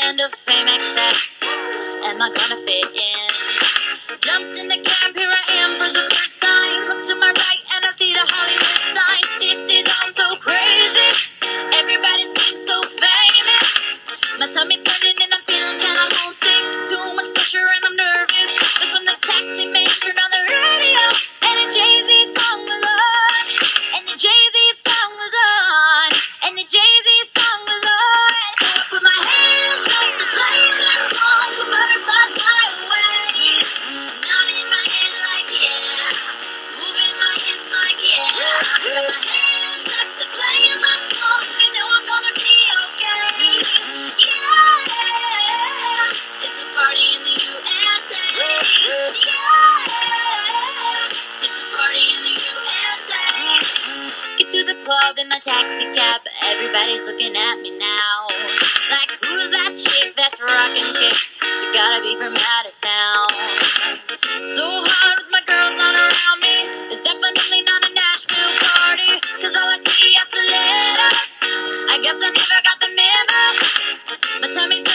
kind of fame excess am I gonna fit in? Jumped in the cab, here I am for the first time. Look to my right and I see the Hollywood sign. This is all so crazy, everybody seems so famous. My tummy's turning and I'm feeling kinda homesick. Too much pressure and I'm nervous. That's when the taxi man turned on the radio and the Jay-Z song was on. And the Jay-Z song was on. And the Jay-Z song was on. So I put my hands up to play that song, the butterflies fly away. Nodding my head like yeah, moving my hips like yeah. Got my hands up to playing my song, you know I'm gonna be okay. Yeah, it's a party in the USA. Yeah, it's a party in the USA. Get to the club in my taxi cab, everybody's looking at me now. Like, who's that chick that's rockin' kicks? She gotta be from out of town. So hard with my girls not around me, it's definitely not a Nashville party. Cause all I see is the letters, I guess I never got the memo. My tummy's